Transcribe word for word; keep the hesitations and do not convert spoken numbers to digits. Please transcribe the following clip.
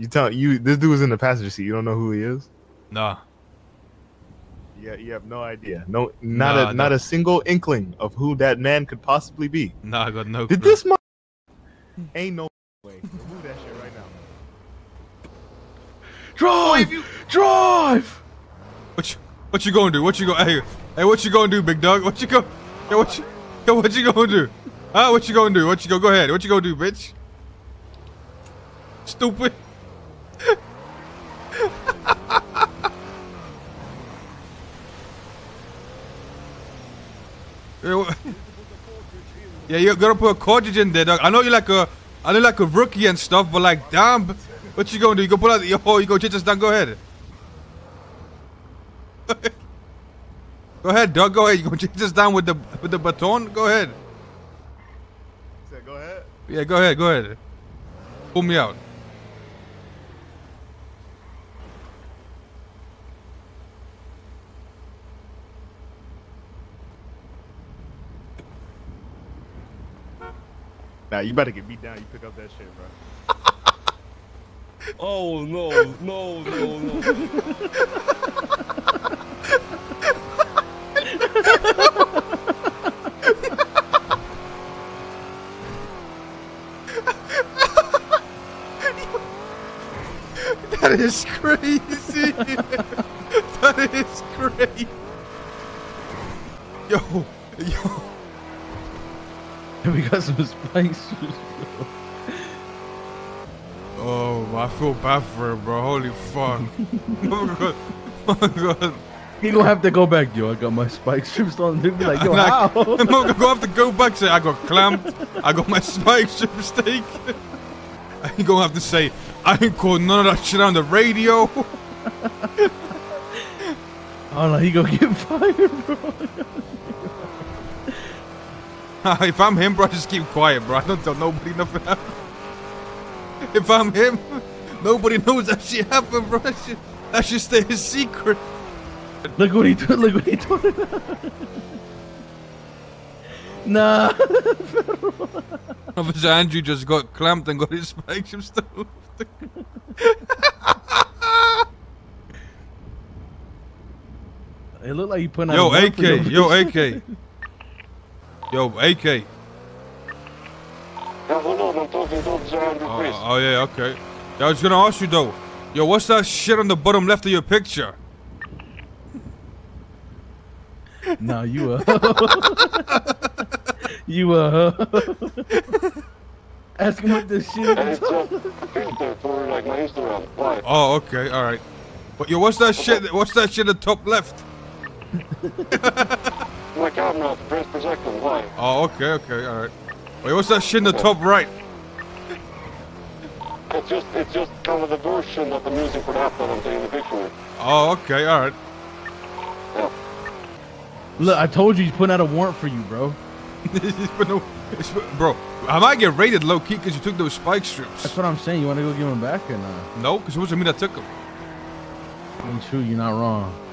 You tell you this dude was in the passenger seat. You don't know who he is? Nah. Yeah, you have no idea. No, not nah, a not a single inkling of who that man could possibly be. Nah, I got no. Did clue. This mo ain't no way. Move that shit right now. Drive, oh, you... drive. What you what you gonna do? What you gonna hey hey what you gonna do, big dog? What you go? Hey, what you hey, what you gonna do? Huh? What you gonna do? What you go? Go ahead. What you gonna do, bitch? Stupid. Yeah, you're gonna put a cartridge in there, dog. I know you're like a, I know you're like a rookie and stuff, but like, damn, what you gonna do? You gonna pull out? Yo, you gonna chit us down? Go ahead. Go ahead, dog. Go ahead. You gonna chit us down with the with the baton? Go ahead. Said, go ahead. Yeah, go ahead. Go ahead. Pull me out. Nah, you better get beat down. You pick up that shit, bro. Oh no, no, no, no! That is crazy. That is crazy. Yo, yo. We got some spikes. Oh, I feel bad for him, bro. Holy fuck. Oh, my God. Oh, God. He gonna have to go back, yo. I got my spike strips on. They'll be like, yo, like, how? I'm gonna go have to go back. Say, I got clamped. I got my spike strips taken. I'm gonna have to say, I ain't called none of that shit on the radio. Oh, no, he gonna get fired, bro. If I'm him, bro, I just keep quiet, bro. I don't tell nobody nothing happened. If I'm him, nobody knows that shit happened, bro. That shit, that shit stay his secret. Look what he did. Look what he did. Nah. Officer Andrew just got clamped and got his spikes and stuff. It looked like he put on. Yo, A K. Yo, A K. Yo, A K. Hello, I'm talking to Officer Andrew Chris. Oh, yeah, okay. Yeah, I was gonna ask you though. Yo, what's that shit on the bottom left of your picture? Nah, you a hoe. You a hoe. Ask him what this shit is. Oh, okay, alright. But yo, what's that shit? What's that shit at the top left? My camera, press protect and live. Oh, okay, okay, alright. Wait, what's that shit in the top right? It's just, it's just kind of the version of the music for that that I'm taking the picture with. Oh, okay, alright. Yeah. Look, I told you he's putting out a warrant for you, bro. no, bro, I might get raided low-key because you took those spike strips. That's what I'm saying. You want to go give them back or not? No, because it wasn't me that took them. I mean, true, you're not wrong.